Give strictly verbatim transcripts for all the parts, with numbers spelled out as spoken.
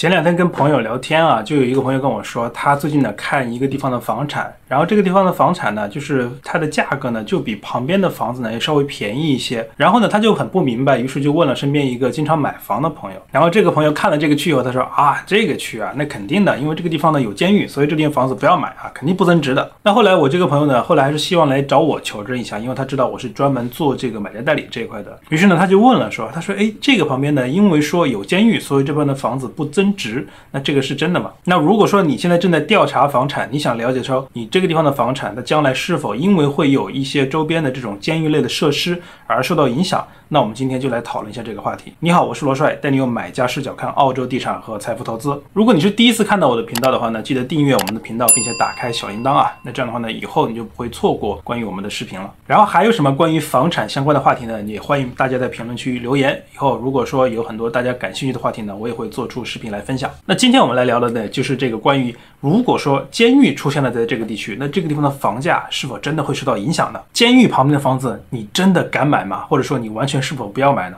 前两天跟朋友聊天啊，就有一个朋友跟我说，他最近呢看一个地方的房产，然后这个地方的房产呢，就是它的价格呢就比旁边的房子呢也稍微便宜一些。然后呢，他就很不明白，于是就问了身边一个经常买房的朋友。然后这个朋友看了这个区以后，他说啊，这个区啊，那肯定的，因为这个地方呢有监狱，所以这地方房子不要买啊，肯定不增值的。那后来我这个朋友呢，后来还是希望来找我求证一下，因为他知道我是专门做这个买家代理这一块的。于是呢，他就问了说，他说哎，这个旁边呢，因为说有监狱，所以这边的房子不增值。值，那这个是真的吗？那如果说你现在正在调查房产，你想了解说你这个地方的房产它将来是否因为会有一些周边的这种监狱类的设施而受到影响，那我们今天就来讨论一下这个话题。你好，我是罗帅，带你用买家视角看澳洲地产和财富投资。如果你是第一次看到我的频道的话呢，记得订阅我们的频道，并且打开小铃铛啊。那这样的话呢，以后你就不会错过关于我们的视频了。然后还有什么关于房产相关的话题呢？也欢迎大家在评论区留言。以后如果说有很多大家感兴趣的话题呢，我也会做出视频来分享。那今天我们来聊的呢，就是这个关于如果说监狱出现了在这个地区，那这个地方的房价是否真的会受到影响呢？监狱旁边的房子，你真的敢买吗？或者说你完全是否不要买呢？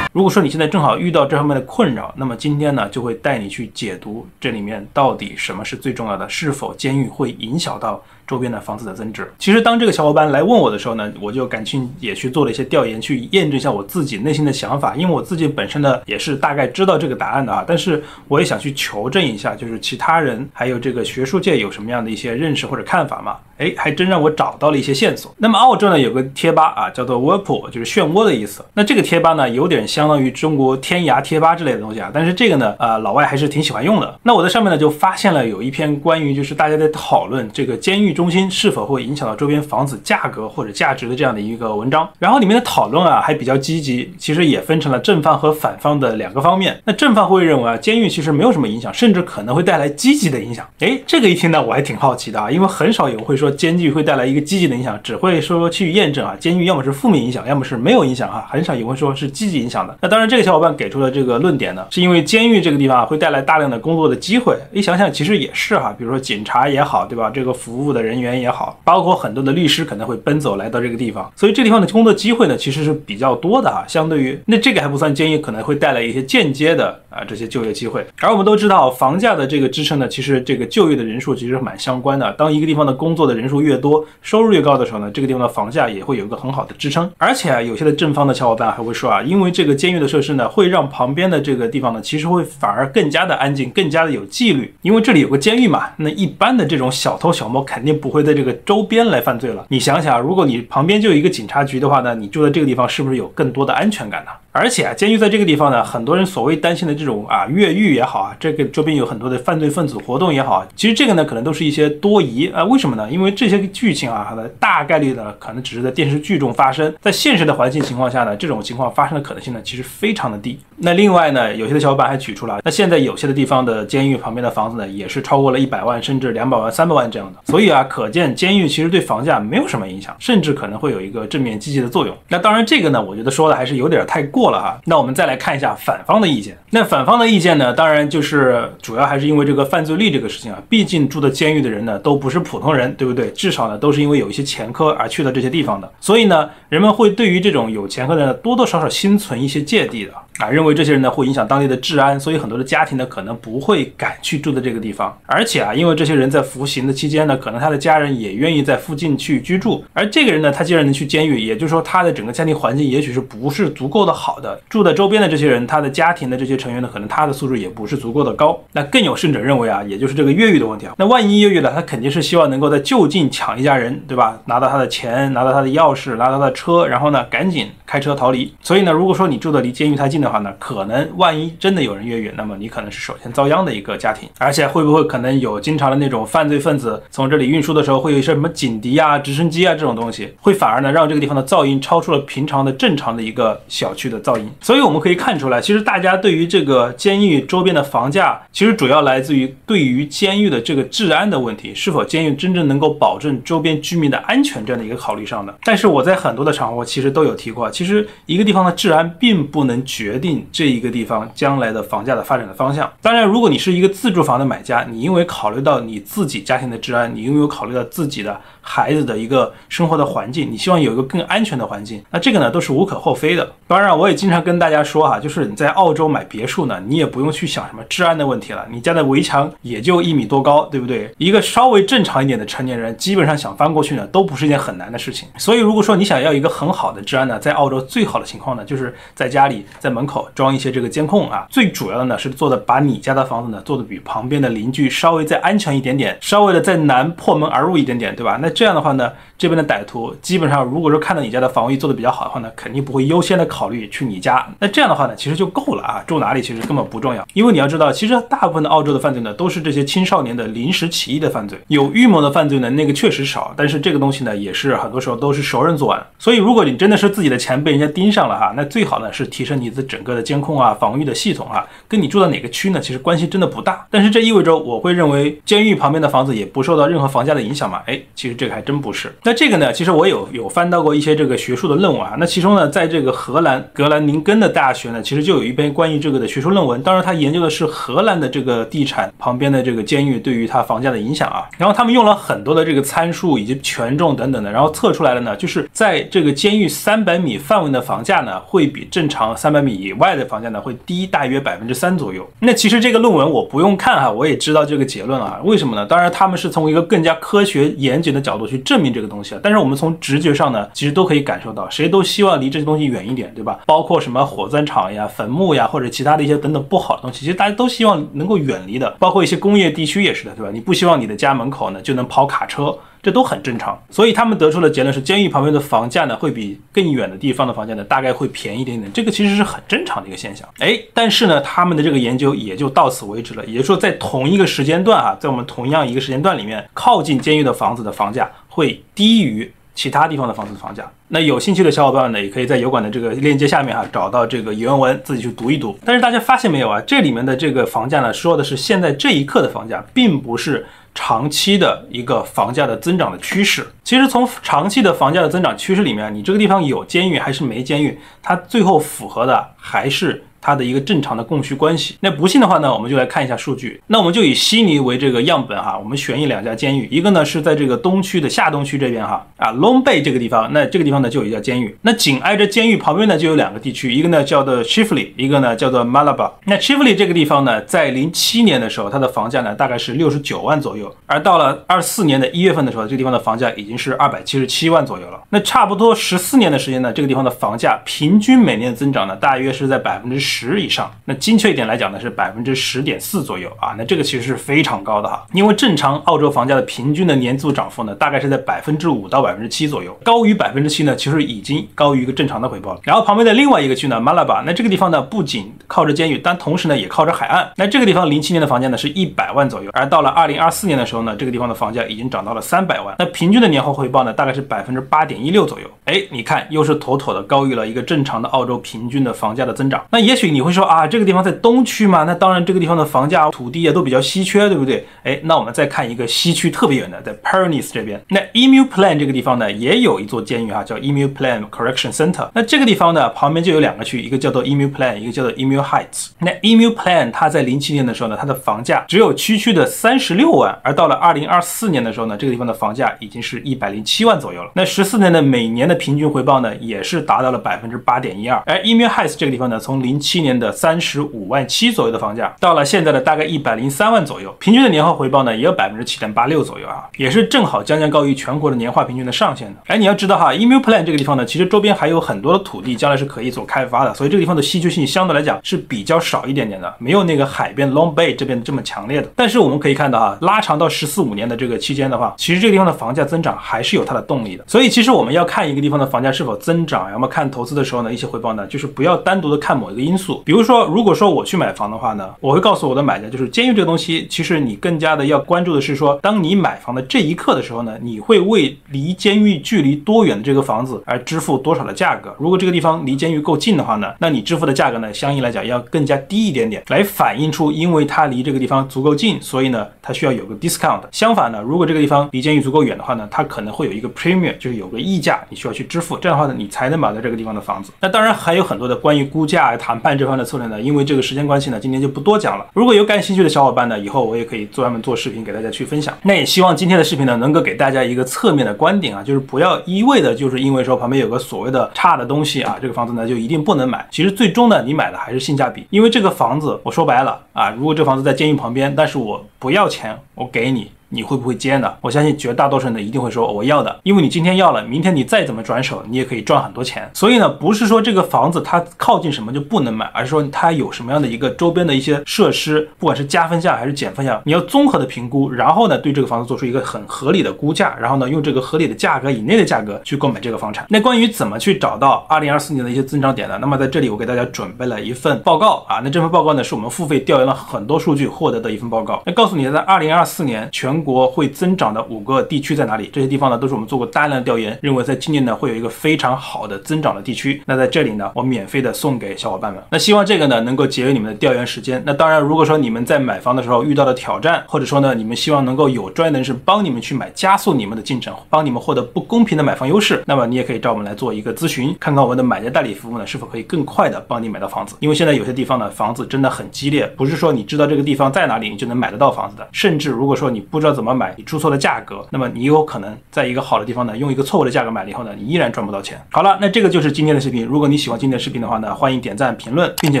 如果说你现在正好遇到这方面的困扰，那么今天呢就会带你去解读这里面到底什么是最重要的，是否监狱会影响到周边的房子的增值。其实当这个小伙伴来问我的时候呢，我就赶紧也去做了一些调研，去验证一下我自己内心的想法，因为我自己本身呢也是大概知道这个答案的啊，但是我也想去求证一下，就是其他人还有这个学术界有什么样的一些认识或者看法嘛。哎，还真让我找到了一些线索。那么澳洲呢有个贴吧啊，叫做 Warpool， 就是漩涡的意思。那这个贴吧呢有点相当于中国天涯贴吧之类的东西啊，但是这个呢呃，老外还是挺喜欢用的。那我在上面呢就发现了有一篇关于就是大家在讨论这个监狱中心是否会影响到周边房子价格或者价值的这样的一个文章，然后里面的讨论啊还比较积极，其实也分成了正方和反方的两个方面。那正方会认为啊，监狱其实没有什么影响，甚至可能会带来积极的影响。哎，这个一听呢我还挺好奇的啊，因为很少有人会说监狱会带来一个积极的影响，只会说去验证啊，监狱要么是负面影响，要么是没有影响啊，很少也会说是积极影响的。那当然这个小伙伴给出了这个论点呢，是因为监狱这个地方啊会带来大量的工作的机会。一想想其实也是哈、啊，比如说警察也好，对吧，这个服务的人员也好，包括很多的律师可能会奔走来到这个地方，所以这地方的工作机会呢其实是比较多的啊。相对于那这个还不算，监狱可能会带来一些间接的啊这些就业机会。而我们都知道房价的这个支撑呢，其实这个就业的人数其实蛮相关的。当一个地方的工作的人数越多，收入越高的时候呢，这个地方的房价也会有一个很好的支撑。而且啊，有些的正方的小伙伴还会说啊，因为这个监狱的设施呢，会让旁边的这个地方呢，其实会反而更加的安静，更加的有纪律，因为这里有个监狱嘛。那一般的这种小偷小摸肯定不会在这个周边来犯罪了。你想想，如果你旁边就有一个警察局的话呢，你住在这个地方是不是有更多的安全感呢？而且啊，监狱在这个地方呢，很多人所谓担心的这种啊越狱也好啊，这个周边有很多的犯罪分子活动也好，其实这个呢，可能都是一些多疑啊。为什么呢？因为因为这些剧情啊，大概率呢可能只是在电视剧中发生，在现实的环境情况下呢，这种情况发生的可能性呢其实非常的低。那另外呢，有些的小伙伴还举出了，那现在有些的地方的监狱旁边的房子呢，也是超过了一百万，甚至两百万、三百万这样的。所以啊，可见监狱其实对房价没有什么影响，甚至可能会有一个正面积极的作用。那当然，这个呢，我觉得说的还是有点太过了哈。那我们再来看一下反方的意见。那反方的意见呢，当然就是主要还是因为这个犯罪率这个事情啊，毕竟住的监狱的人呢都不是普通人，对不对？对，至少呢都是因为有一些前科而去到这些地方的，所以呢，人们会对于这种有前科的呢多多少少心存一些芥蒂的啊，认为这些人呢会影响当地的治安，所以很多的家庭呢可能不会敢去住在这个地方。而且啊，因为这些人在服刑的期间呢，可能他的家人也愿意在附近去居住，而这个人呢，他既然能去监狱，也就是说他的整个家庭环境也许是不是足够的好的，住在周边的这些人，他的家庭的这些成员呢，可能他的素质也不是足够的高。那更有甚者认为啊，也就是这个越狱的问题啊，那万一越狱了，他肯定是希望能够在就就近抢一家人，对吧？拿到他的钱，拿到他的钥匙，拿到他的车，然后呢，赶紧开车逃离。所以呢，如果说你住的离监狱太近的话呢，可能万一真的有人越狱，那么你可能是首先遭殃的一个家庭。而且会不会可能有经常的那种犯罪分子从这里运输的时候，会有一些什么警笛啊、直升机啊这种东西，会反而呢让这个地方的噪音超出了平常的正常的一个小区的噪音。所以我们可以看出来，其实大家对于这个监狱周边的房价，其实主要来自于对于监狱的这个治安的问题，是否监狱真正能够保证周边居民的安全这样的一个考虑上的。但是我在很多的场合其实都有提过，其实一个地方的治安并不能决定这一个地方将来的房价的发展的方向。当然，如果你是一个自住房的买家，你因为考虑到你自己家庭的治安，你因为考虑到自己的孩子的一个生活的环境，你希望有一个更安全的环境，那这个呢都是无可厚非的。当然，我我也经常跟大家说哈、啊，就是你在澳洲买别墅呢，你也不用去想什么治安的问题了，你家的围墙也就一米多高，对不对？一个稍微正常一点的成年人，基本上想翻过去呢，都不是一件很难的事情。所以如果说你想要一个很好的治安呢，在澳洲最好的情况呢，就是在家里在门口装一些这个监控啊，最主要的呢是做的把你家的房子呢做的比旁边的邻居稍微再安全一点点，稍微的再难破门而入一点点，对吧？那这样的话呢，这边的歹徒基本上如果说看到你家的防御做的比较好的话呢，肯定不会优先的考虑去你家。那这样的话呢，其实就够了啊，住哪里其实根本不重要，因为你要知道，其实大部分的澳洲的犯罪呢，都是这些青少年的临时起意的犯罪，有预谋的犯罪呢，那个确实少，但是这个东西呢，也是很多时候都是熟人作案。所以如果你真的是自己的钱被人家盯上了哈，那最好呢是提升你的整个的监控啊、防御的系统啊，跟你住到哪个区呢，其实关系真的不大。但是这意味着我会认为监狱旁边的房子也不受到任何房价的影响嘛？哎，其实这个还真不是。那这个呢，其实我有有翻到过一些这个学术的论文啊，那其中呢，在这个荷兰格兰宁根的大学呢，其实就有一篇关于这个的学术论文，当然他研究的是荷兰的这个地产旁边的这个监狱对于它房价的影响啊，然后他们用了很多的这个参数以及权重等等的，然后测出来了呢，就是在这个监狱三百米范围的房价呢，会比正常三百米以外的房价呢会低大约 百分之三 左右。那其实这个论文我不用看哈，我也知道这个结论啊，为什么呢？当然他们是从一个更加科学严谨的角度去证明这个东西啊，但是我们从直觉上呢，其实都可以感受到，谁都希望离这些东西远一点，对吧？包括什么火葬场呀、坟墓呀，或者其他的一些等等不好的东西，其实大家都希望能够远离的，包括一些工业地区也是的，对吧？你不希望你的家门口呢就能跑卡车，这都很正常。所以他们得出的结论是，监狱旁边的房价呢会比更远的地方的房价呢大概会便宜一点点，这个其实是很正常的一个现象。哎，但是呢他们的这个研究也就到此为止了，也就是说在同一个时间段啊，在我们同样一个时间段里面，靠近监狱的房子的房价会低于其他地方的房子的房价。那有兴趣的小伙伴呢，也可以在油管的这个链接下面哈、啊、找到这个原文，自己去读一读。但是大家发现没有啊，这里面的这个房价呢，说的是现在这一刻的房价，并不是长期的一个房价的增长的趋势。其实从长期的房价的增长趋势里面，你这个地方有监狱还是没监狱，它最后符合的还是它的一个正常的供需关系。那不信的话呢，我们就来看一下数据。那我们就以悉尼为这个样本哈，我们选一两家监狱，一个呢是在这个东区的下东区这边哈，啊 Long Bay 这个地方，那这个地方呢就有一家监狱。那紧挨着监狱旁边呢就有两个地区，一个呢叫做 Chifley， 一个呢叫做 Malabar。那 Chifley 这个地方呢，在零七年的时候，它的房价呢大概是六十九万左右，而到了二四年的一月份的时候，这个地方的房价已经是二百七十七万左右了。那差不多十四年的时间呢，这个地方的房价平均每年增长呢，大约是在百分之十。十以上，那精确一点来讲呢是 百分之十点四 左右啊，那这个其实是非常高的哈，因为正常澳洲房价的平均的年度涨幅呢大概是在 百分之五 到 百分之七 左右，高于 百分之七 呢其实已经高于一个正常的回报了。然后旁边的另外一个区呢 Malabar， 那这个地方呢不仅靠着监狱，但同时呢也靠着海岸。那这个地方零七年的房价呢是一百万左右，而到了二零二四年的时候呢，这个地方的房价已经涨到了三百万，那平均的年化回报呢大概是 百分之八点一六 左右。哎，你看又是妥妥的高于了一个正常的澳洲平均的房价的增长。那也许你会说啊，这个地方在东区嘛，那当然这个地方的房价、土地啊都比较稀缺，对不对？哎，那我们再看一个西区特别远的，在 Pernis 这边，那 Emu Plain 这个地方呢也有一座监狱啊，叫 Emu Plain Correction Center。那这个地方呢旁边就有两个区，一个叫做 Emu Plain， 一个叫做 Emu Heights。那 Emu Plain 它在零七年的时候呢，它的房价只有区区的三十六万，而到了二零二四年的时候呢，这个地方的房价已经是一百零七万左右了。那十四年的每年的平均回报呢，也是达到了 百分之八点一二。而 Emu Heights 这个地方呢，从零七年的三十五万七左右的房价，到了现在的大概一百零三万左右，平均的年化回报呢也有 百分之七点八六 左右啊，也是正好将将高于全国的年化平均的上限的。哎，你要知道哈 ，Emu Plain 这个地方呢，其实周边还有很多的土地将来是可以做开发的，所以这个地方的稀缺性相对来讲是比较少一点点的，没有那个海边 Long Bay 这边这么强烈的。但是我们可以看到哈，拉长到十四五年的这个期间的话，其实这个地方的房价增长还是有它的动力的。所以其实我们要看一个地方的房价是否增长，要么看投资的时候呢一些回报呢，就是不要单独的看某一个因素。比如说如果说我去买房的话呢，我会告诉我的买家，就是监狱这个东西，其实你更加的要关注的是说，当你买房的这一刻的时候呢，你会为离监狱距离多远的这个房子而支付多少的价格。如果这个地方离监狱够近的话呢，那你支付的价格呢相应来讲要更加低一点点，来反映出因为它离这个地方足够近，所以呢它需要有个 discount。 相反呢，如果这个地方离监狱足够远的话呢，它可能会有一个 premium， 就是有个溢价，你需要去支付，这样的话呢，你才能买到这个地方的房子。那当然还有很多的关于估价谈判这方面的策略呢，因为这个时间关系呢，今天就不多讲了。如果有感兴趣的小伙伴呢，以后我也可以专门做视频给大家去分享。那也希望今天的视频呢，能够给大家一个侧面的观点啊，就是不要一味的就是因为说旁边有个所谓的差的东西啊，这个房子呢就一定不能买。其实最终呢，你买的还是性价比，因为这个房子我说白了啊，如果这房子在监狱旁边，但是我不要钱，我给你。 你会不会接呢？我相信绝大多数人呢一定会说我要的，因为你今天要了，明天你再怎么转手，你也可以赚很多钱。所以呢，不是说这个房子它靠近什么就不能买，而是说它有什么样的一个周边的一些设施，不管是加分项还是减分项，你要综合的评估，然后呢对这个房子做出一个很合理的估价，然后呢用这个合理的价格以内的价格去购买这个房产。那关于怎么去找到二零二四年的一些增长点呢？那么在这里我给大家准备了一份报告啊，那这份报告呢是我们付费调研了很多数据获得的一份报告，那告诉你在二零二四年全。 全国会增长的五个地区在哪里？这些地方呢，都是我们做过大量的调研，认为在今年呢会有一个非常好的增长的地区。那在这里呢，我免费的送给小伙伴们。那希望这个呢能够节约你们的调研时间。那当然，如果说你们在买房的时候遇到的挑战，或者说呢你们希望能够有专业人士帮你们去买，加速你们的进程，帮你们获得不公平的买房优势，那么你也可以找我们来做一个咨询，看看我们的买家代理服务呢是否可以更快的帮你买到房子。因为现在有些地方呢房子真的很激烈，不是说你知道这个地方在哪里你就能买得到房子的。甚至如果说你不知道 知道怎么买，你出错了价格，那么你有可能在一个好的地方呢，用一个错误的价格买了以后呢，你依然赚不到钱。好了，那这个就是今天的视频。如果你喜欢今天的视频的话呢，欢迎点赞、评论，并且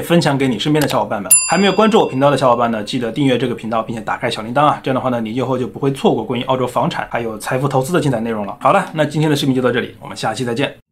分享给你身边的小伙伴们。还没有关注我频道的小伙伴呢，记得订阅这个频道，并且打开小铃铛啊，这样的话呢，你以后就不会错过关于澳洲房产还有财富投资的精彩内容了。好了，那今天的视频就到这里，我们下期再见。